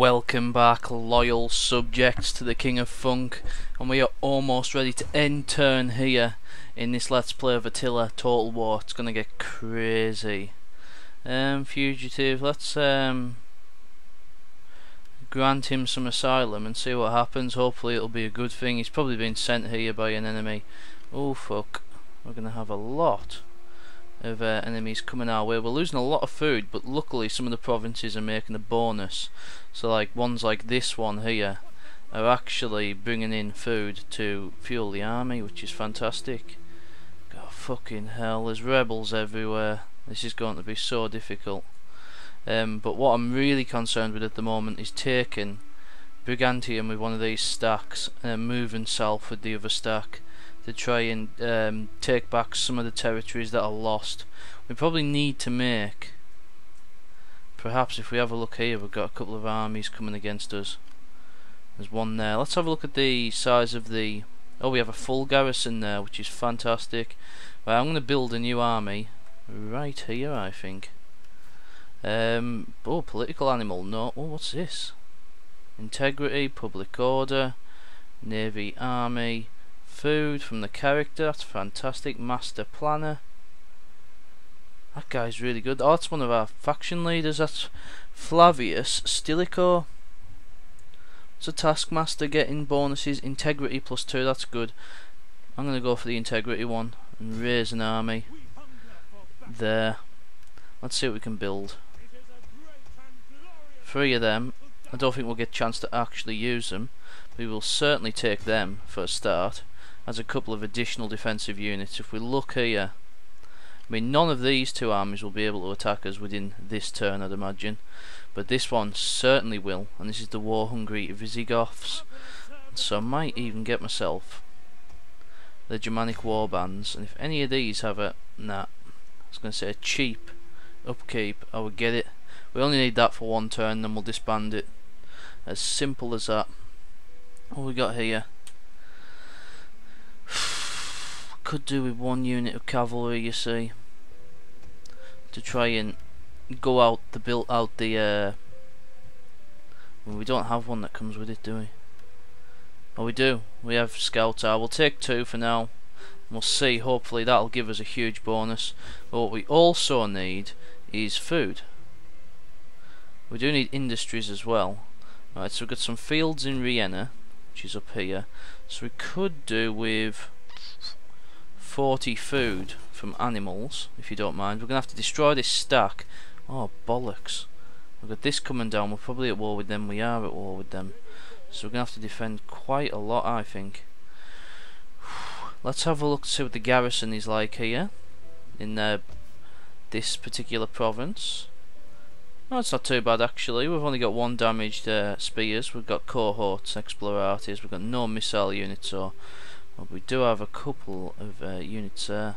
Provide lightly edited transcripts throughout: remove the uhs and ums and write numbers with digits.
Welcome back, loyal subjects, to the King of Funk, and we are almost ready to end turn here in this Let's Play of Attila Total War. It's gonna get crazy. Fugitive, let's grant him some asylum and see what happens. Hopefully it'll be a good thing. He's probably been sent here by an enemy. Oh fuck, we're gonna have a lot of enemies coming our way. We're losing a lot of food, but luckily some of the provinces are making a bonus, so like ones like this one here are actually bringing in food to fuel the army, which is fantastic. God fucking hell, there's rebels everywhere. This is going to be so difficult. But what I'm really concerned with at the moment is taking Brigantium with one of these stacks and moving south with the other stack to try and take back some of the territories that are lost. We probably need to make, perhaps if we have a look here, we've got a couple of armies coming against us. There's one there. Let's have a look at the size of the, oh, we have a full garrison there, which is fantastic. Right, I'm going to build a new army right here, I think. Oh, political animal, no. Oh, what's this? Integrity, public order, navy, army, food from the character. That's fantastic. Master planner, that guy's really good. Oh, that's one of our faction leaders. That's Flavius Stilico. It's a taskmaster, getting bonuses. Integrity +2, that's good. I'm gonna go for the integrity one and raise an army there. Let's see what we can build. 3 of them. I don't think we'll get a chance to actually use them, but we will certainly take them for a start, as a couple of additional defensive units. If we look here, I mean, none of these two armies will be able to attack us within this turn, I'd imagine, but this one certainly will. And this is the war-hungry Visigoths, so I might even get myself the Germanic warbands. And if any of these have a, nah, I was going to say a cheap upkeep, I would get it. We only need that for one turn, then we'll disband it. As simple as that. What we got here? Could do with 1 unit of cavalry, you see, to try and go out the well, we don't have one that comes with it, do we? Oh, we do. We have scouts. We'll take 2 for now. We'll see. Hopefully that'll give us a huge bonus. But what we also need is food. We do need industries as well. Right, so we've got some fields in Rienna, which is up here. So we could do with 40 food from animals, if you don't mind. We're going to have to destroy this stack. Oh, bollocks. We've got this coming down. We're probably at war with them. We are at war with them. So we're going to have to defend quite a lot, I think. Let's have a look to see what the garrison is like here in this particular province. No, it's not too bad, actually. We've only got 1 damaged spears. We've got cohorts, explorates. We've got no missile units, or... well, we do have a couple of units there.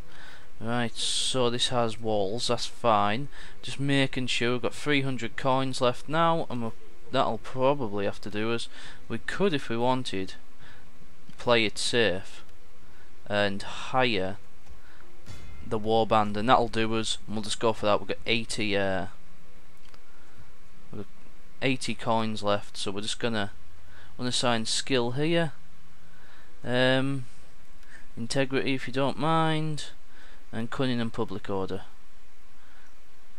Right, so this has walls, that's fine. Just making sure. We've got 300 coins left now, and that'll probably have to do us. We could, if we wanted, play it safe and hire the warband, and that'll do us, and we'll just go for that. We've got 80 coins left, so we're just gonna unassign skill here. Integrity, if you don't mind, and cunning and public order.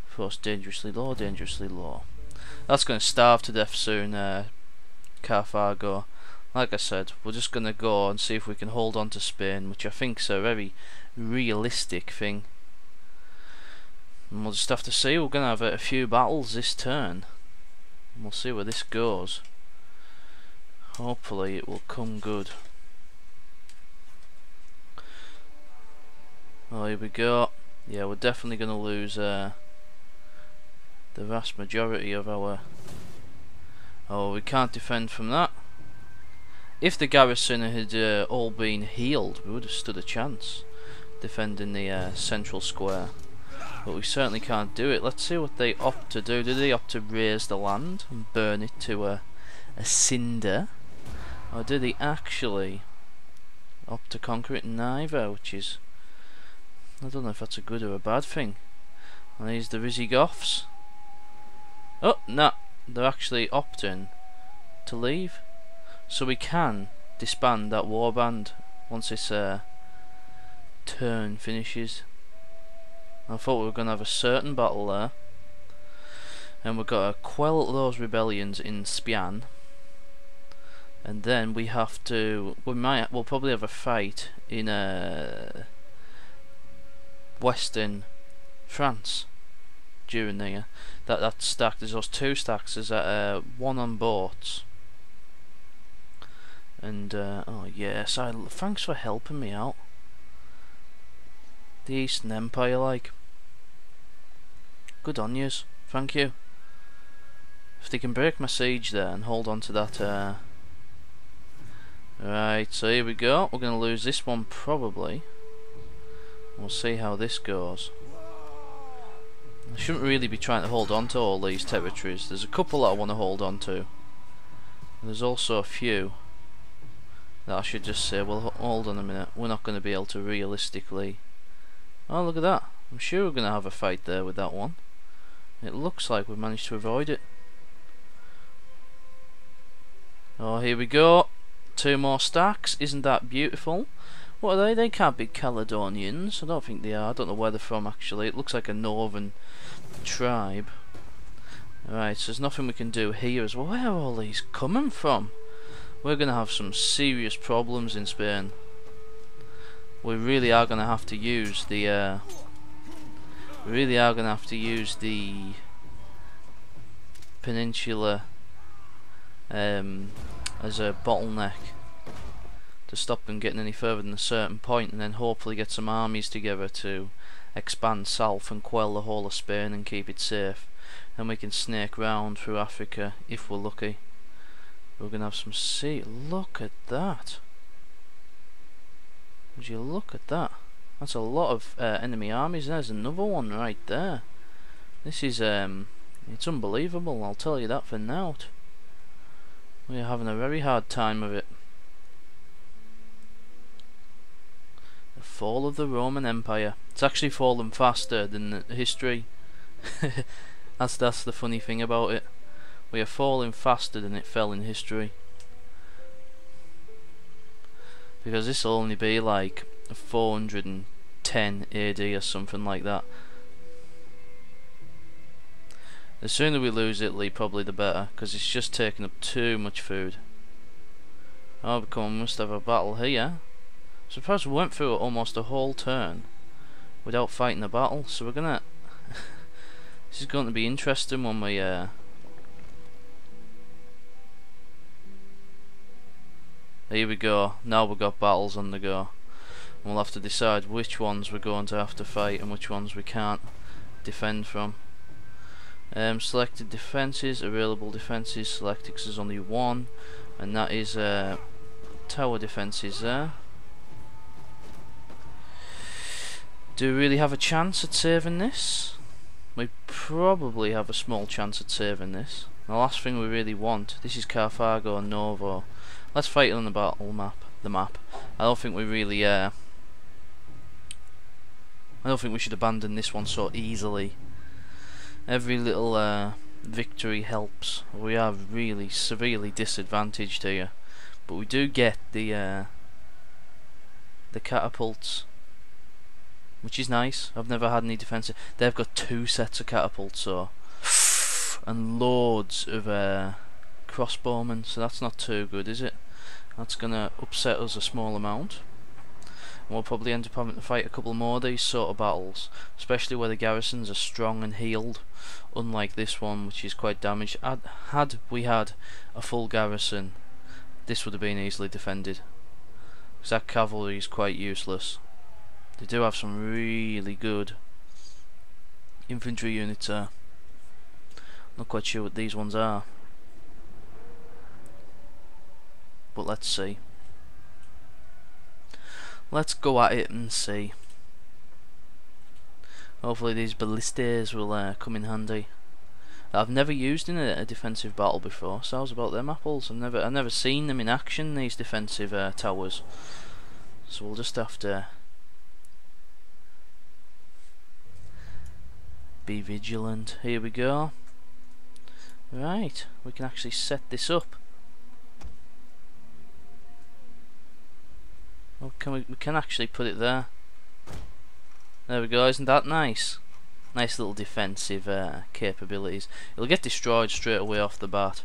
Force dangerously low, that's going to starve to death soon, Carthago. Like I said, we're just going to go and see if we can hold on to Spain, which I think's a very realistic thing, and we'll just have to see. We're going to have a few battles this turn, and we'll see where this goes. Hopefully it will come good. Oh, here we go. Yeah, we're definitely going to lose the vast majority of our... oh, we can't defend from that. If the garrison had all been healed, we would have stood a chance defending the central square. But we certainly can't do it. Let's see what they opt to do. Do they opt to raise the land and burn it to a cinder? Or do they actually opt to conquer it? Neither, which is... I don't know if that's a good or a bad thing. And here's the Visigoths. Oh, nah, they're actually opting to leave, so we can disband that warband once this turn finishes. I thought we were going to have a certain battle there, and we've got to quell those rebellions in Spian, and then we have to, we'll probably have a fight in Western France during the year. That stack, there's those two stacks, there's that one on boats, and oh yes, thanks for helping me out. The Eastern Empire, like, good on yous, thank you. If they can break my siege there and hold on to that right, so here we go, we're gonna lose this one probably. We'll see how this goes. I shouldn't really be trying to hold on to all these territories. There's a couple that I want to hold on to. There's also a few that I should just say, well, hold on a minute, we're not going to be able to realistically... Oh, look at that. I'm sure we're going to have a fight there with that one. It looks like we've managed to avoid it. Oh, here we go. Two more stacks. Isn't that beautiful? What are they? They can't be Caledonians. I don't think they are. I don't know where they're from, actually. It looks like a northern tribe. Right, so there's nothing we can do here as well. Where are all these coming from? We're going to have some serious problems in Spain. We really are going to have to use the... we really are going to have to use the... peninsula... as a bottleneck. To stop them getting any further than a certain point, and then hopefully get some armies together to expand south and quell the whole of Spain and keep it safe. Then we can snake round through Africa if we're lucky. We're gonna have some sea. Look at that! Would you look at that? That's a lot of enemy armies. There's another one right there. This is it's unbelievable. I'll tell you that for now. We're having a very hard time of it. Fall of the Roman Empire. It's actually fallen faster than history. that's the funny thing about it. We are falling faster than it fell in history. Because this will only be like 410 AD or something like that. The sooner we lose Italy, probably the better, because it's just taking up too much food. Oh, because we must have a battle here. Surprised we went through almost a whole turn without fighting a battle, so we're gonna... this is going to be interesting when we... Here we go, now we've got battles on the go. And we'll have to decide which ones we're going to have to fight and which ones we can't defend from. Selected defences, available defences, selected, because there's only one, and that is tower defences there. Do we really have a chance at saving this? We probably have a small chance at saving this. The last thing we really want, this is Carthago Nova. Let's fight on the battle map. I don't think we really I don't think we should abandon this one so easily. Every little victory helps. We are really severely disadvantaged here. But we do get the catapults, which is nice. I've never had any defensive. They've got two sets of catapults, so, and loads of crossbowmen, so that's not too good, is it? That's gonna upset us a small amount. And we'll probably end up having to fight a couple more of these sort of battles, especially where the garrisons are strong and healed, unlike this one, which is quite damaged. Had we had a full garrison, this would have been easily defended, because that cavalry is quite useless. They do have some really good infantry units there. Not quite sure what these ones are, but let's see. Let's go at it and see. Hopefully these ballistas will come in handy. I've never used in a defensive battle before, so how's about them apples? I've never seen them in action, these defensive towers. So we'll just have to be vigilant. Here we go. Right, we can actually set this up. Oh, can we can actually put it there. There we go, isn't that nice? Nice little defensive capabilities. It'll get destroyed straight away off the bat.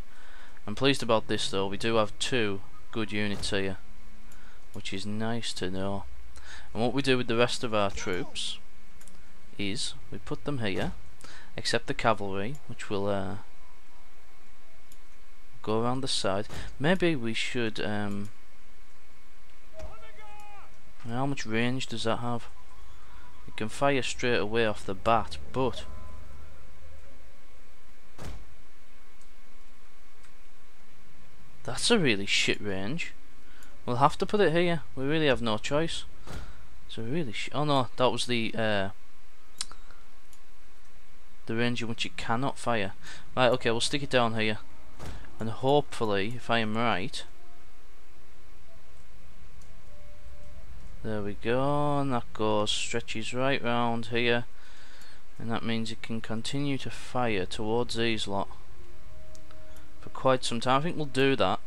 I'm pleased about this though, we do have two good units here, which is nice to know. And what we do with the rest of our troops is we put them here, except the cavalry, which will go around the side. Maybe we should how much range does that have? It can fire straight away off the bat, but that's a really shit range. We'll have to put it here, we really have no choice. It's a really oh no, that was the range in which it cannot fire. Right, okay, we'll stick it down here, and hopefully, if I am right, there we go, and that goes, stretches right round here, and that means it can continue to fire towards these lot for quite some time. I think we'll do that.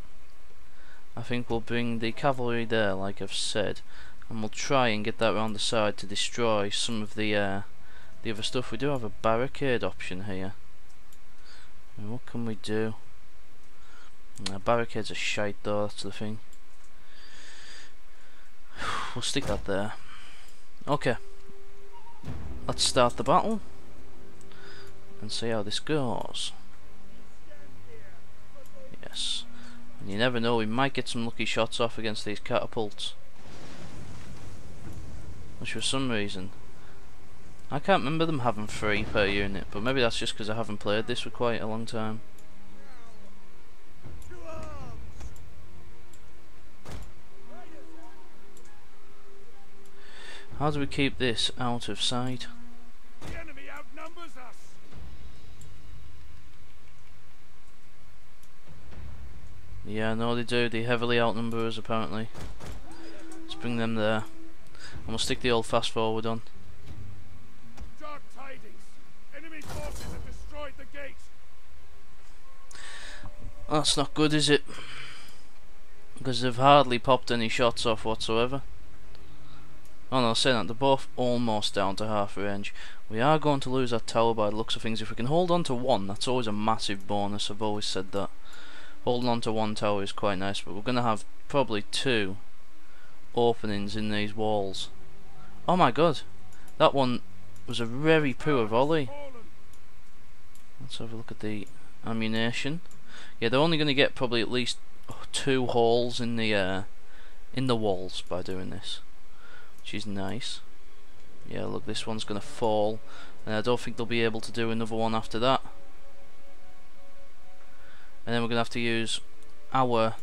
I think we'll bring the cavalry there, like I've said, and we'll try and get that round the side to destroy some of the other stuff. We do have a barricade option here, and what can we do? Barricades are shite though, that's the thing. We'll stick that there. Okay, let's start the battle and see how this goes. Yes, and you never know, we might get some lucky shots off against these catapults, which for some reason I can't remember them having 3 per unit, but maybe that's just because I haven't played this for quite a long time. How do we keep this out of sight? The enemy outnumbers us. Yeah, no they do, they heavily outnumber us apparently. Let's bring them there. And we'll stick the old fast forward on. Dark tidings. Enemy forces have destroyed the gates. That's not good, is it? Because they've hardly popped any shots off whatsoever. Oh no, saying that, they're both almost down to half range. We are going to lose our tower by the looks of things. If we can hold on to one, that's always a massive bonus, I've always said that. Holding on to one tower is quite nice, but we're going to have probably 2 openings in these walls. Oh my god, that one was a very poor volley. Let's have a look at the ammunition. Yeah, they're only going to get probably at least 2 holes in the walls by doing this, which is nice. Yeah, look, this one's gonna fall, and I don't think they'll be able to do another one after that. And then we're gonna have to use our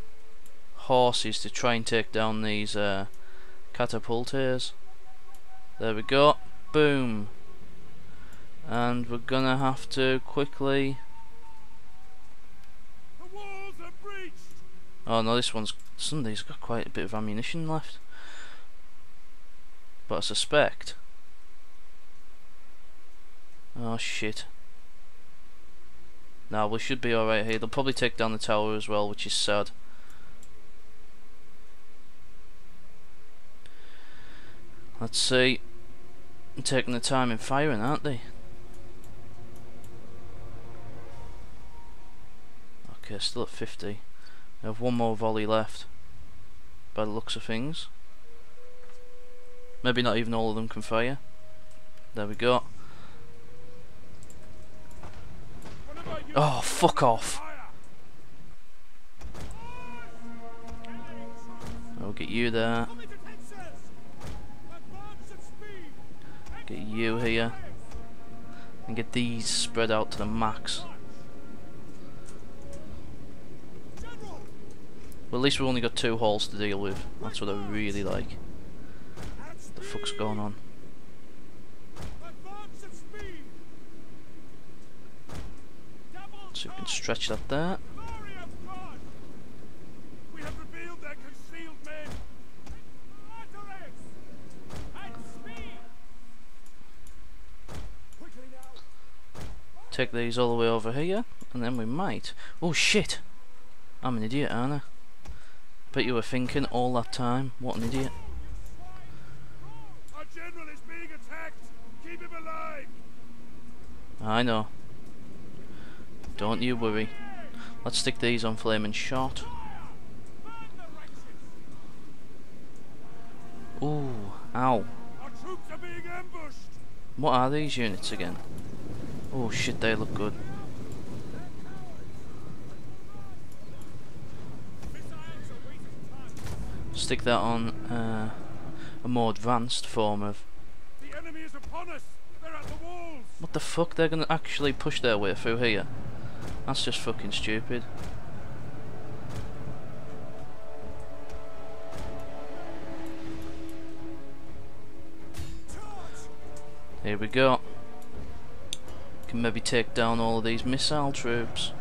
horses to try and take down these catapulters. There we go, boom. And we're gonna have to quickly. The walls are breached. Oh no, this one's somebody's got quite a bit of ammunition left. But I suspect. Oh shit. Now we should be alright here. They'll probably take down the tower as well, which is sad. Let's see. They're taking the time in firing, aren't they? Okay, still at 50. We have one more volley left, by the looks of things. Maybe not even all of them can fire. There we go. Oh, fuck off! I'll get you there. Get you here. And get these spread out to the max. Well, at least we've only got 2 holes to deal with. That's what I really like. What the fuck's going on? So we can stretch that there. Take these all the way over here, and then we might... Oh shit! I'm an idiot, aren't I? Bet you were thinking all that time, what an idiot. Our general is being attacked! Keep him alive! I know. Don't you worry. Let's stick these on flaming shot. Ooh, ow. Our troops are being ambushed. What are these units again? Oh shit, they look good. Stick that on a more advanced form of... The enemy is upon us. They're at the walls. What the fuck? They're gonna actually push their way through here? That's just fucking stupid. Here we go. Can maybe take down all of these missile troops.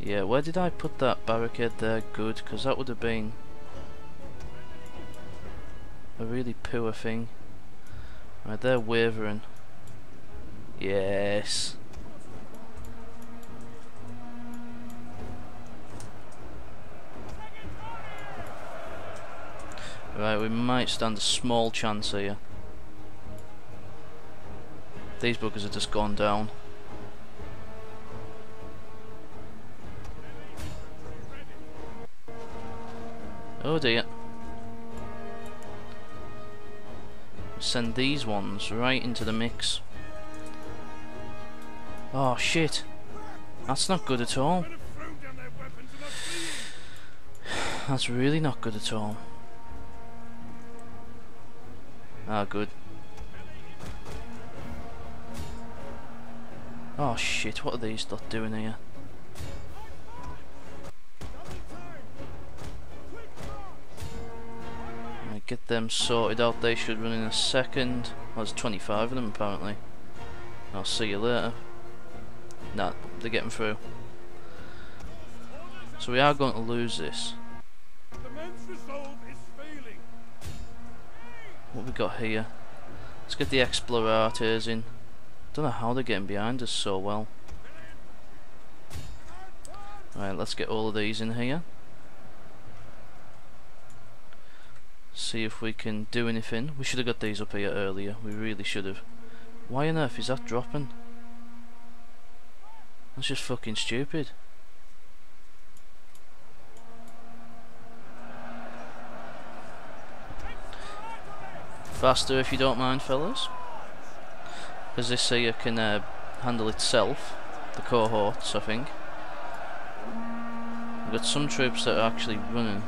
Yeah, where did I put that barricade there? Good, because that would have been a really poor thing. Right, they're wavering. Yes. Right, we might stand a small chance here. These buggers have just gone down. Oh dear. Send these ones right into the mix. Oh shit. That's not good at all. That's really not good at all. Ah, good. Oh shit, what are these lot doing here? Right, get them sorted out, they should run in a second. Well, there's 25 of them apparently. I'll see you later. Nah, they're getting through. So we are going to lose this. What we got here? Let's get the explorators in. Don't know how they're getting behind us so well. Right, let's get all of these in here. See if we can do anything. We should have got these up here earlier. We really should have. Why on earth is that dropping? That's just fucking stupid. Faster if you don't mind, fellas, because this here can handle itself, the cohorts, I think. We've got some troops that are actually running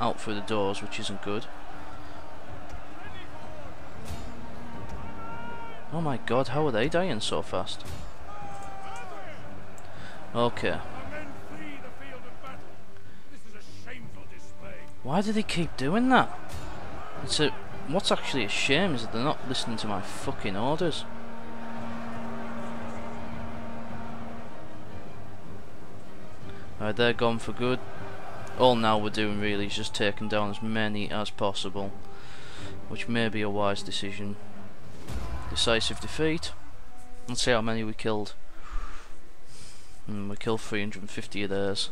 out through the doors, which isn't good. Oh my god, how are they dying so fast? Okay. Why do they keep doing that? It's a... What's actually a shame is that they're not listening to my fucking orders. Alright, they're gone for good. All now we're doing really is just taking down as many as possible, which may be a wise decision. Decisive defeat. Let's see how many we killed. We killed 350 of theirs.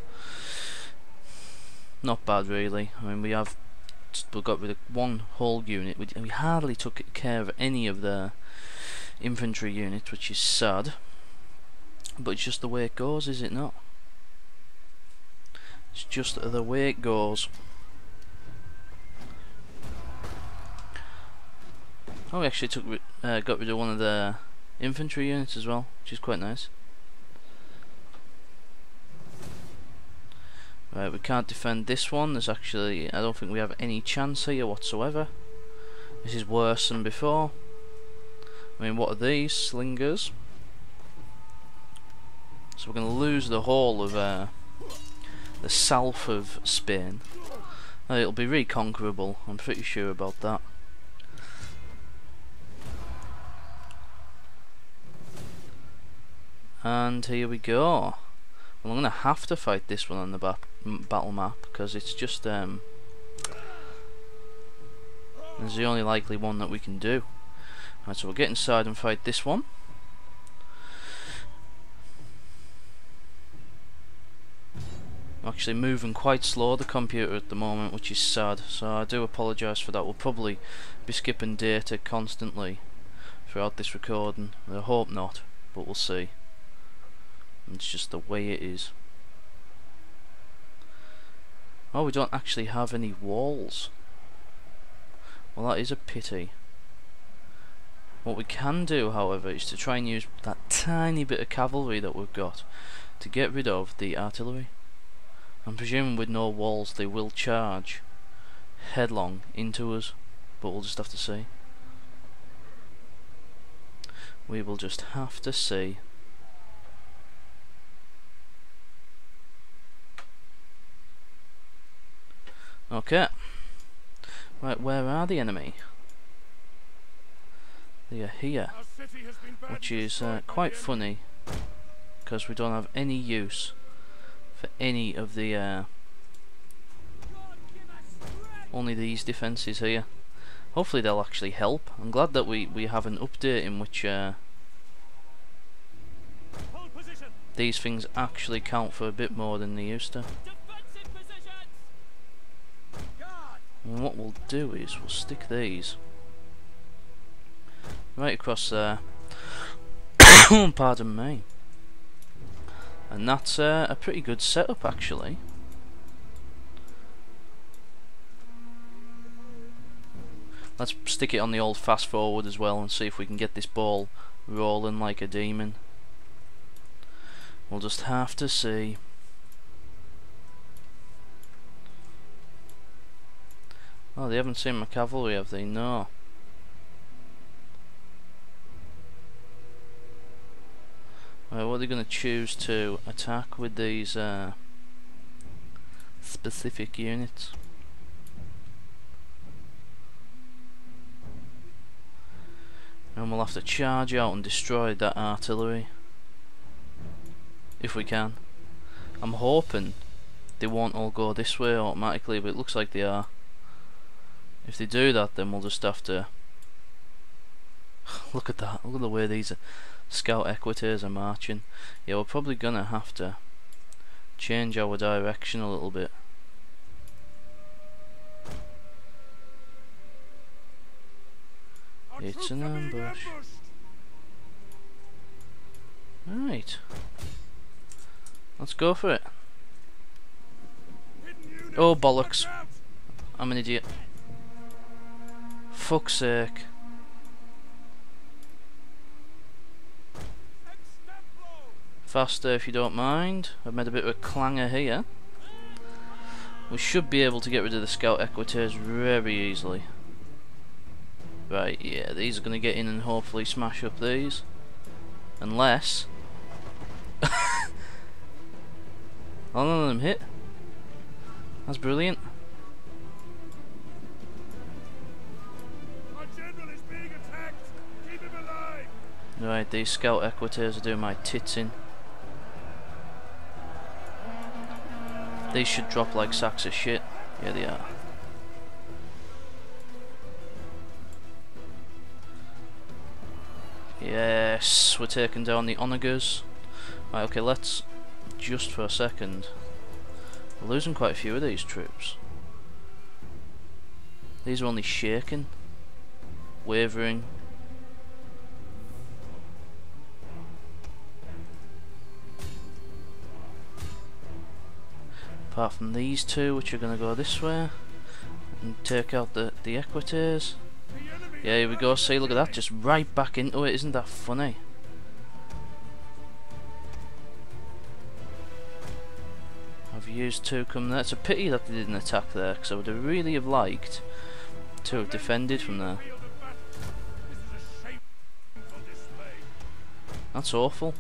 Not bad really. I mean, we got rid of one whole unit. We hardly took care of any of their infantry units, which is sad, but it's just the way it goes, is it not? It's just the way it goes. Oh, we actually got rid of one of their infantry units as well, which is quite nice. Right, we can't defend this one. There's actually, I don't think we have any chance here whatsoever. This is worse than before. I mean, what are these? Slingers. So we're going to lose the whole of the south of Spain. It'll be reconquerable, I'm pretty sure about that. And here we go. I'm going to have to fight this one on the battle map, because it's just it's the only likely one that we can do. Right, so we'll get inside and fight this one. I'm actually moving quite slow, the computer, at the moment, which is sad, so I do apologise for that. We'll probably be skipping data constantly throughout this recording. I hope not, but we'll see. It's just the way it is. Oh, we don't actually have any walls. Well, that is a pity. What we can do, however, is to try and use that tiny bit of cavalry that we've got to get rid of the artillery. I'm presuming with no walls they will charge headlong into us, but we'll just have to see. We will just have to see. Okay. Right, where are the enemy? They are here, which is quite funny, because we don't have any use for any of the only these defences here. Hopefully they'll actually help. I'm glad that we have an update in which these things actually count for a bit more than they used to. And what we'll do is we'll stick these right across there. Pardon me. And that's a pretty good setup, actually. Let's stick it on the old fast forward as well and see if we can get this ball rolling like a demon. We'll just have to see. Oh, they haven't seen my cavalry, have they? No. Right, what are they going to choose to attack with these specific units? And we'll have to charge out and destroy that artillery if we can. I'm hoping they won't all go this way automatically, but it looks like they are. If they do that, then we'll just have to look at that. Look at the way these scout equitators are marching. Yeah, we're probably gonna have to change our direction a little bit. It's an ambush. Right, let's go for it. Oh bollocks! I'm an idiot. Fuck's sake. Faster if you don't mind. I've made a bit of a clanger here. We should be able to get rid of the scout equitators very easily. Right, yeah, these are going to get in and hopefully smash up these. Unless... oh, none of them hit. That's brilliant. Right, these scout equitators are doing my tits in. These should drop like sacks of shit. Yeah, they are. Yes, we're taking down the onagers. Right, okay, let's just for a second. We're losing quite a few of these troops. These are only shaking, wavering. Apart from these two, which are going to go this way and take out the equitators. Yeah, here we go. See, look at that, just right back into it. Isn't that funny? I've used two come there. It's a pity that they didn't attack there, because I would have really have liked to have defended from there. That's awful.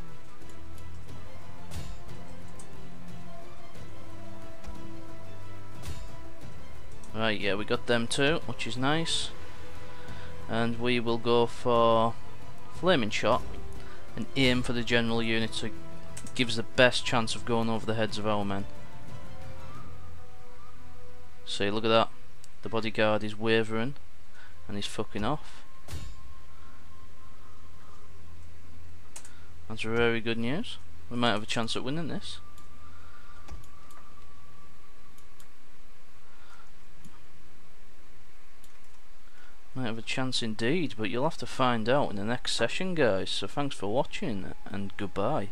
Right, yeah, we got them too, which is nice. And we will go for flaming shot and aim for the general unit, so it gives the best chance of going over the heads of our men. See, look at that. The bodyguard is wavering and he's fucking off. That's very good news. We might have a chance at winning this. Might have a chance indeed, but you'll have to find out in the next session, guys. So thanks for watching, and goodbye.